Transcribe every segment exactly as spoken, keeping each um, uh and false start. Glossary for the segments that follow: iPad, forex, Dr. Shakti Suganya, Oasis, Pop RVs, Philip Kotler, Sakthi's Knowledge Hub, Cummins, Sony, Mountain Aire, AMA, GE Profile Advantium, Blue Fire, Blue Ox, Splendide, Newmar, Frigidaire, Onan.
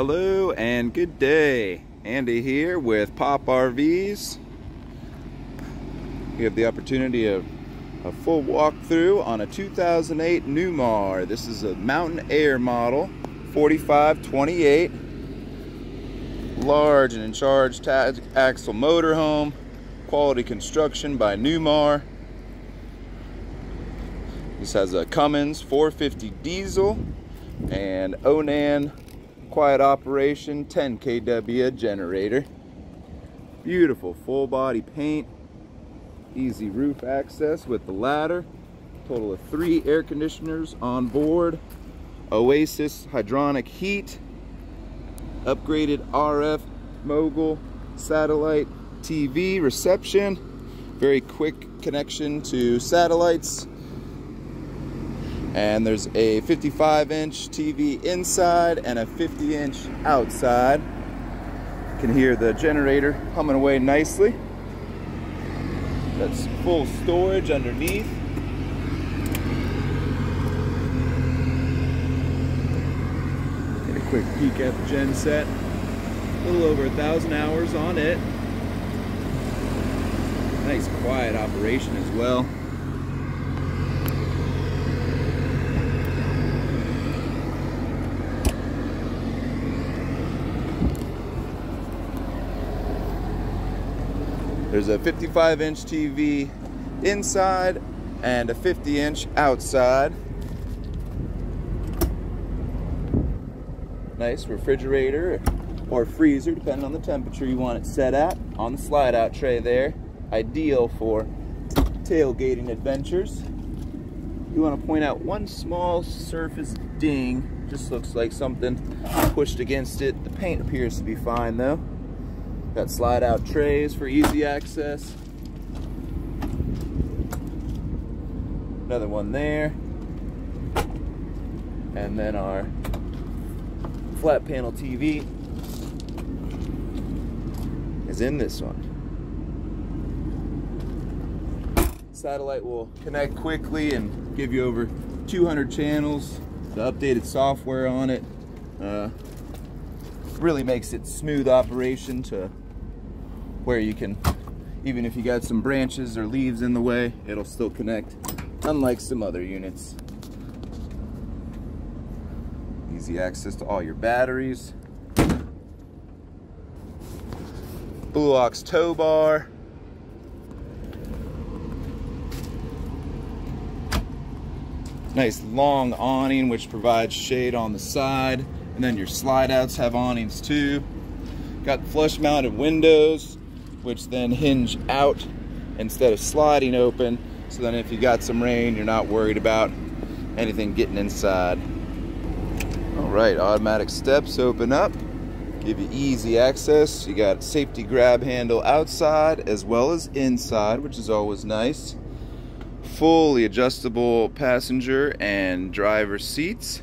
Hello and good day. Andy here with Pop R Vs. You have the opportunity of a full walkthrough on a two thousand eight Newmar. This is a Mountain Aire model, forty-five twenty-eight. Large and in charge axle motorhome. Quality construction by Newmar. This has a Cummins four fifty diesel and Onan quiet operation ten K W generator. Beautiful full body paint. Easy roof access with the ladder. Total of three air conditioners on board. Oasis hydronic heat. Upgraded R F Mogul satellite T V reception. Very quick connection to satellites. And there's a fifty-five inch T V inside and a fifty inch outside. You can hear the generator humming away nicely. That's full storage underneath. Get a quick peek at the gen set. A little over a thousand hours on it. Nice quiet operation as well. There's a fifty-five inch T V inside and a fifty inch outside. Nice refrigerator or freezer, depending on the temperature you want it set at, on the slide out tray there. Ideal for tailgating adventures. You want to point out one small surface ding. Just looks like something pushed against it. The paint appears to be fine though. Got slide out trays for easy access. Another one there. And then our flat panel T V is in this one. Satellite will connect quickly and give you over two hundred channels. The updated software on it. Uh, really makes it smooth operation to where you can, even if you got some branches or leaves in the way, it'll still connect, unlike some other units. Easy access to all your batteries. Blue Ox tow bar. Nice long awning which provides shade on the side. And then your slide outs have awnings too. Got flush mounted windows, which then hinge out instead of sliding open. So then if you got some rain, you're not worried about anything getting inside. All right, automatic steps open up, give you easy access. You got safety grab handle outside as well as inside, which is always nice. Fully adjustable passenger and driver seats.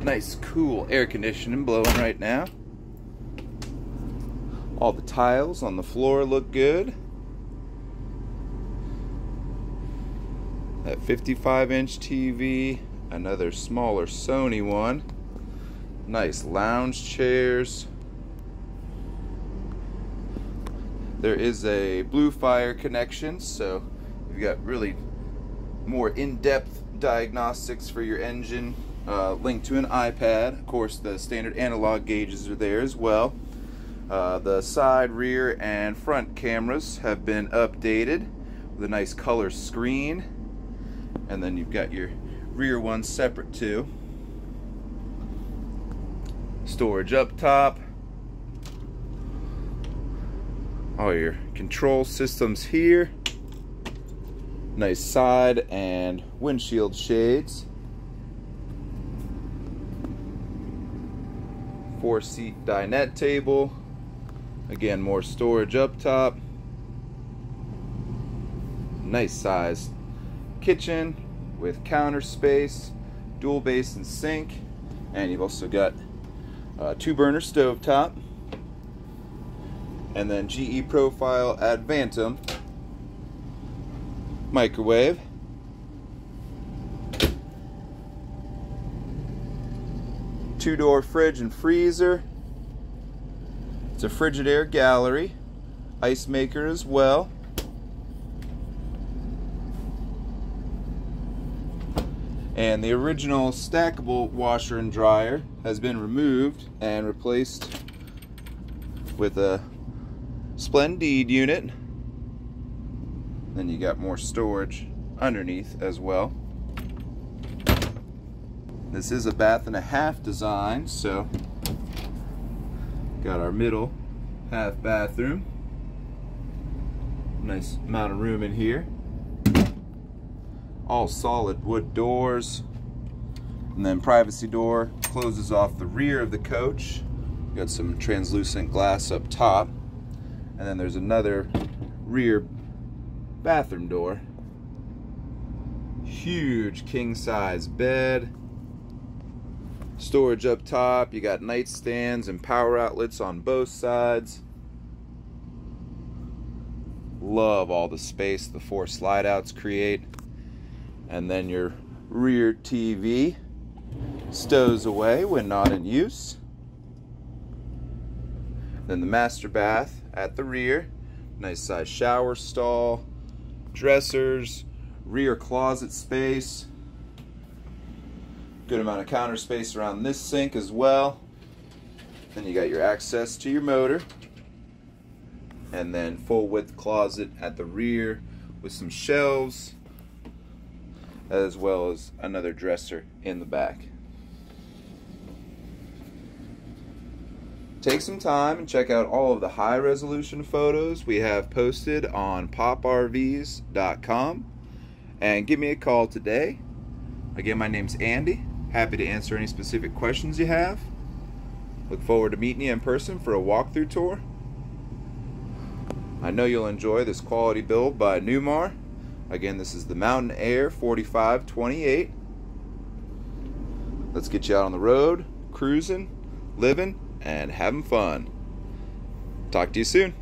Nice cool air conditioning blowing right now. All the tiles on the floor look good. That fifty-five inch T V, another smaller Sony one. Nice lounge chairs. There is a Blue Fire connection, so you've got really more in-depth diagnostics for your engine. Uh, linked to an iPad. Of course, the standard analog gauges are there as well. Uh, the side, rear, and front cameras have been updated with a nice color screen. And then you've got your rear one separate too. Storage up top. All your control systems here. Nice side and windshield shades. Four-seat dinette table. Again, more storage up top. Nice size kitchen with counter space, dual basin sink, and you've also got a two-burner stovetop. And then G E Profile Advantium microwave. two-door fridge and freezer. It's a Frigidaire gallery. Ice maker as well. And the original stackable washer and dryer has been removed and replaced with a Splendide unit. Then you got more storage underneath as well. This is a bath and a half design, so got our middle half bathroom. Nice amount of room in here. All solid wood doors, and then privacy door closes off the rear of the coach. You got some translucent glass up top, and then there's another rear bathroom door. Huge king-size bed, storage up top. You got nightstands and power outlets on both sides. Love all the space the four slide outs create. And then your rear T V stows away when not in use. Then the master bath at the rear. Nice size shower stall, dressers, rear closet space. Good amount of counter space around this sink as well. Then you got your access to your motor. And then full width closet at the rear with some shelves, as well as another dresser in the back. Take some time and check out all of the high resolution photos we have posted on pop R Vs dot com and give me a call today. Again, my name's Andy. Happy to answer any specific questions you have. Look forward to meeting you in person for a walkthrough tour. I know you'll enjoy this quality build by Newmar. Again, this is the Mountain Aire forty-five twenty-eight. Let's get you out on the road, cruising, living, and having fun. Talk to you soon.